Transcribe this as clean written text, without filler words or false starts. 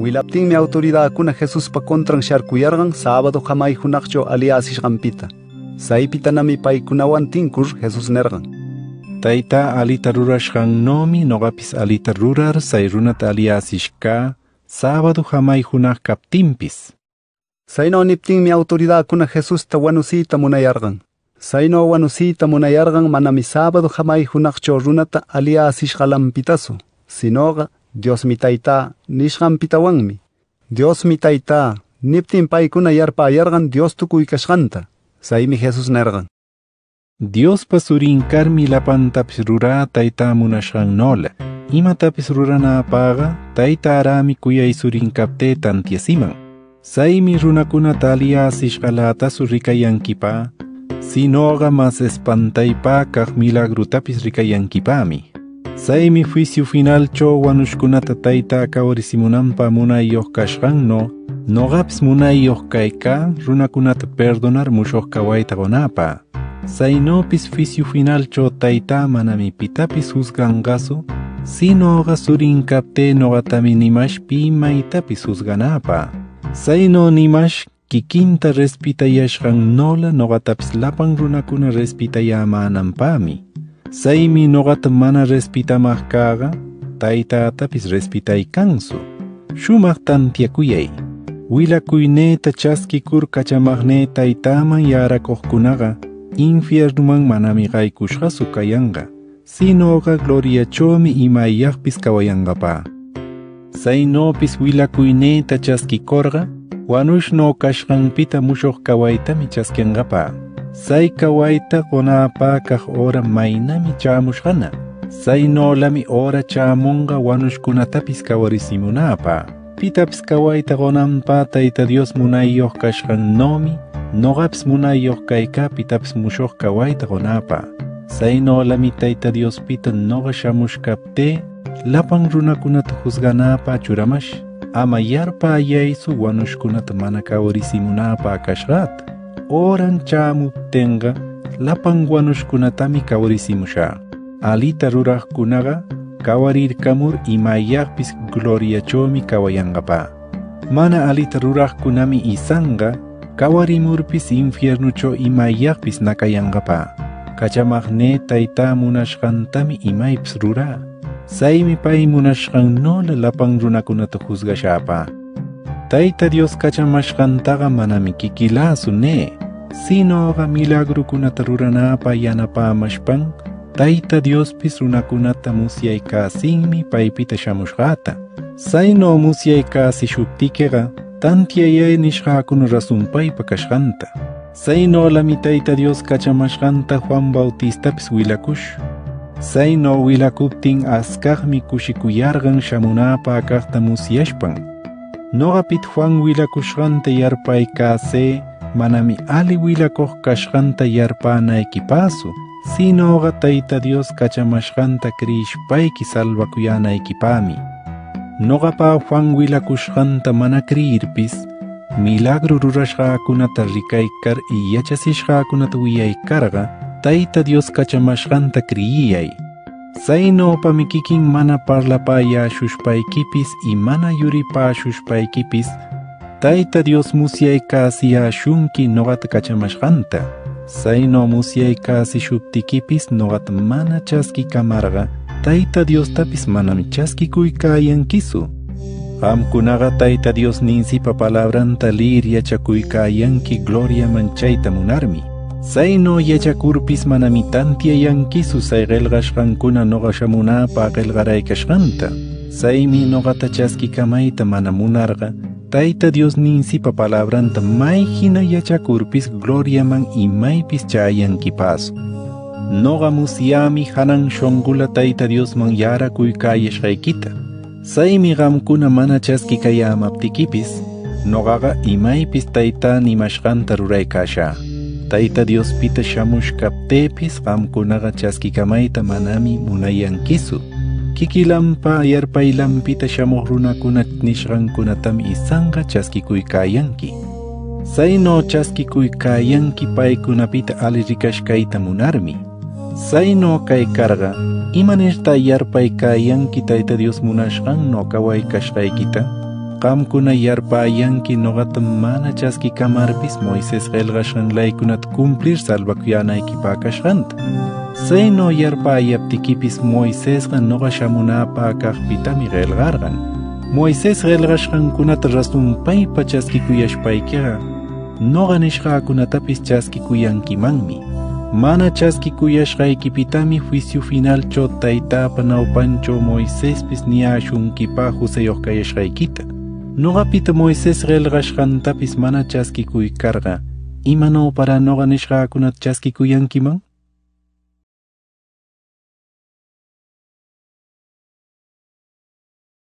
Wilaptinmi autoridadkuna Jesuspa contran sharkuyarqan sábado hamay hunaqchaw aliyasishqanpita. Saypitanami paykunawan tinkur Jesus nerqan. Tayta alita rurashqannomi noqapis alita rurar say runata aliyasishka sábado hamay hunaq kaptinpis. Saynoniptinmi autoridadkuna Jesusta wanusita munayarqan. Sayno wanusita munayarqan manami sábado hamay hunaqchaw runata aliyasishqalanpitasu. Sinoqa Dios mi taita nishqan pitawanmi. Dios mi taita niptin paykuna yarpayarqan Dios tukuykashqanta. Saymi Jesus nerqan. Diospa surinkarmi lapantapis rurara taita munashqan nola. Imatapis ruranapaqqa taytarami kuyay surinkapte tantiasiman. Saymi runakunata aliyasishqalatasu rikayankipa, sinoqa mas espantaypaqaq milagrutapis rikayankipami. Saymi juicio final cho wanushkunata tayta kawrisimunanpa munayoqkashqanno noqapis munayoqkayka runakunata perdonar mushoqkawayta gonapa. Saynopis juicio final cho tayta manami pitapis husqanqasu, sinoqa surinkapte noqatami nimashpi imaytapis husqanapa. Sayno nimash kikinta respitayashqannola noqatapis lapan runakuna respitayamananpami. Saymi noqata mana respitamaqkaqa taytatapis respitaykansu. Shumaq tantiakuyay. Willakuyneta chaskikurqachamaqne taytaman yarakuqkunaqa infiernoman manami qaykushqasu kayanqa. Sinoqa gloriachawmi imayyaqpis kawayanqapa. Saynopis willakuyneta chaskikorqa wanushno kashqanpita mushuq kawaytami chaskanqapa. Say kawaita qonapaqaq ora maynami chamushqana. Say nolami ora chamunqa wanushkunatapis kawarisimunapa. Pitapis kawaita qonanpa tayta Dios munayoqkashqannomi noqapis munayoqkayka pitapis mushuq kawaita qonapa. Say nolami tayta Diospita noqa shamushkapte lapan runakunata husqanapa churamash ama yarpa ayaysu wanushkunata mana kawarisimunapa kashqat. Oran chamu tenga lapan wanushkunatami kawrisimusha. Alita ruraqkunaqa kawarirkamur imayyaqpis gloriachawmi kawayanqapa. Mana alita ruraqkunami isanqa kawarimurpis infiernuchaw imayyaqpis nakayanqapa. Kachamaqne tayta munashqantami imaypis rura. Saymi pay munashqannola lapan runakunata husqashapa. Tayta Dios kachamashqantaqa manami kikilasu ne. Sinoqa milagrukunata ruranapa yanapamashpan tayta Diospis runakunata musyaykaasinmi paypita shamushqata. Sayno musyaykasishuptikeqa tantiayay nishqakuna rasunpaypa kashqanta. Saynolami tayta Dios kachamashqanta Juan Bautistapis wilakush. Sayno wilakuptin askaqmi kushikuyarqan shamunapa kaqta musyashpan. Noqapit Juan willakushqanta yarpaykase manami ali willakushqanta yarpanaykipasu. Sinoqa tayta Dios kachamashqanta krishpayki salvakuyanaykipaami. Noqapa Juan willakushqanta mana kriirpis milagro rurashqakunata rikaykar iyachasishqakunata uyaykarqa tayta Dios kachamashqanta kriyay. Saynopami kikin mana parlapayashushpaykipis y mana yuripashushpaykipis tayta Dios musyaykasiyashunki noqata kachamashqanta. Sayno musyaykasishuptikipis noqata mana chaskikamarqa tayta Diostapis manami chaskikuykayankisu. Qamkunaqa tayta Dios ninsipa palabranta liriyachakuykayanki gloria manchayta munarmi. Sayno yachakurpis manami tantiayankisu sayqelqashqankuna noqa shamunapa qelqaraykashqanta. Saymi noqata chaskikamayta mana munarqa tayta Dios ninsipa palabranta may hina yachakurpis gloriaman imaypis chayankipasu. Noqa musyami hanan shongula tayta Diosman yarakuykayashqaykita. Saymi qamkuna mana chaskikayamaptikipis noqaqa imaypis tayta nimashqanta ruraykasha. Tayta Diospita shamushkaptepis qamkunaqa chaskikamayta manami munayankisu. Kikilampa yarpaylampita shamuq runakuna nishqankunatami isanqa chaskikuykayanki. Sayno chaskikuykayanki paykunapita ali rikashkayta munarmi. Sayno kaykarqa imanirta yarpaykayanki tayta Dios munashqanno kawaykashqaykita. Qamkuna yarpayanki ñuqatam mana chaski kamarpis Moisés qillqashanlaykunata cumplir salvakuyanaykipa kashqanta. Chaynaw yarpayaptikipis Moisésqa ñuqa shamunapa kaqpitami qillqarqan. Moisés qillqashqankunata rasunpaypa chaskikuyashpaykiqa ñuqa nishqakunatapis chaskikuyankimanmi. Mana chaskikuyashqaykipitami juicio finalchaw taytapa ñawpanchaw Moiséspis niashunkipaj Joseyoq kayashqaykita. Ñuqapita Moisés qillqashqantapis mana chaskikuykarqa. Imanawpara ñuqa nishqakunata chaskikuyankiman?